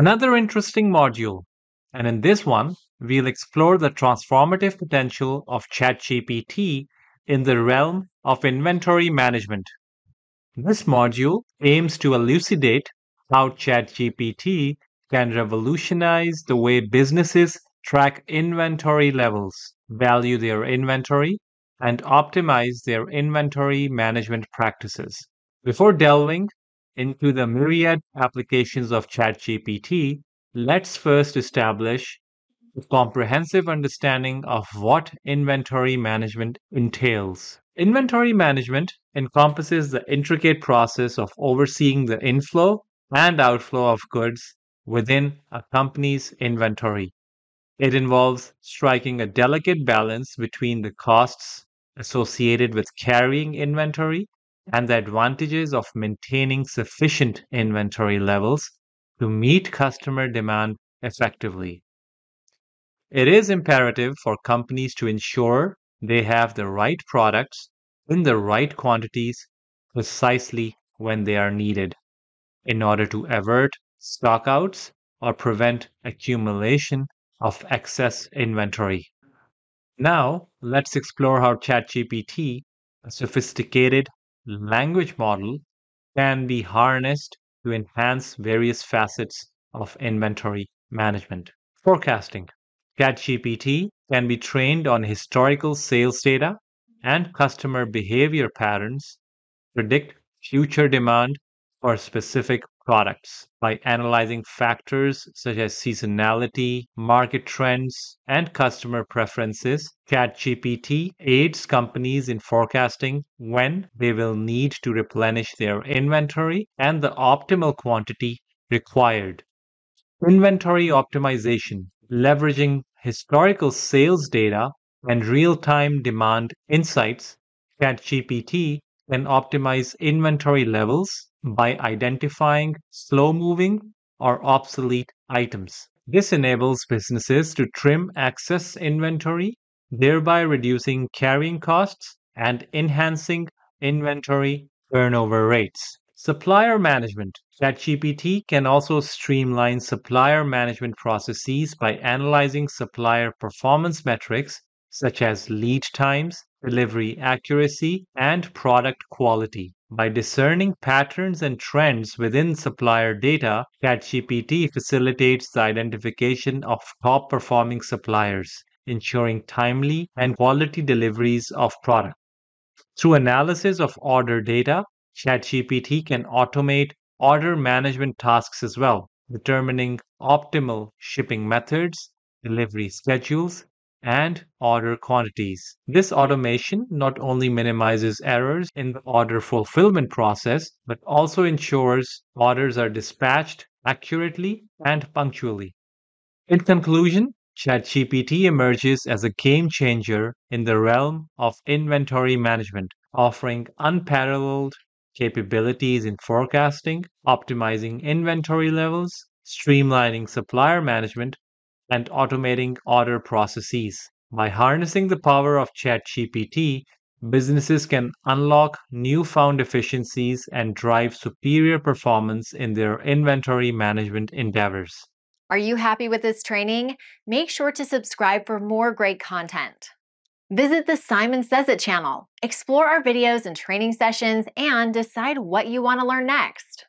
Another interesting module, and in this one, we'll explore the transformative potential of ChatGPT in the realm of inventory management. This module aims to elucidate how ChatGPT can revolutionize the way businesses track inventory levels, value their inventory, and optimize their inventory management practices. Before delving into the myriad applications of ChatGPT, let's first establish a comprehensive understanding of what inventory management entails. Inventory management encompasses the intricate process of overseeing the inflow and outflow of goods within a company's inventory. It involves striking a delicate balance between the costs associated with carrying inventory and the advantages of maintaining sufficient inventory levels to meet customer demand effectively. It is imperative for companies to ensure they have the right products in the right quantities precisely when they are needed in order to avert stockouts or prevent accumulation of excess inventory. Now, let's explore how ChatGPT, a sophisticated language model, can be harnessed to enhance various facets of inventory management. Forecasting. ChatGPT can be trained on historical sales data and customer behavior patterns to predict future demand for specific products by analyzing factors such as seasonality, market trends, and customer preferences. ChatGPT aids companies in forecasting when they will need to replenish their inventory and the optimal quantity required. Inventory optimization, leveraging historical sales data and real-time demand insights, ChatGPT can optimize inventory levels by identifying slow-moving or obsolete items. This enables businesses to trim excess inventory, thereby reducing carrying costs and enhancing inventory turnover rates. Supplier management. ChatGPT can also streamline supplier management processes by analyzing supplier performance metrics such as lead times, delivery accuracy, and product quality. By discerning patterns and trends within supplier data, ChatGPT facilitates the identification of top-performing suppliers, ensuring timely and quality deliveries of product. Through analysis of order data, ChatGPT can automate order management tasks as well, determining optimal shipping methods, delivery schedules, and order quantities. This automation not only minimizes errors in the order fulfillment process, but also ensures orders are dispatched accurately and punctually. In conclusion, ChatGPT emerges as a game changer in the realm of inventory management, offering unparalleled capabilities in forecasting, optimizing inventory levels, streamlining supplier management, and automating order processes. By harnessing the power of ChatGPT, businesses can unlock newfound efficiencies and drive superior performance in their inventory management endeavors. Are you happy with this training? Make sure to subscribe for more great content. Visit the Simon Sez IT channel, explore our videos and training sessions, and decide what you want to learn next.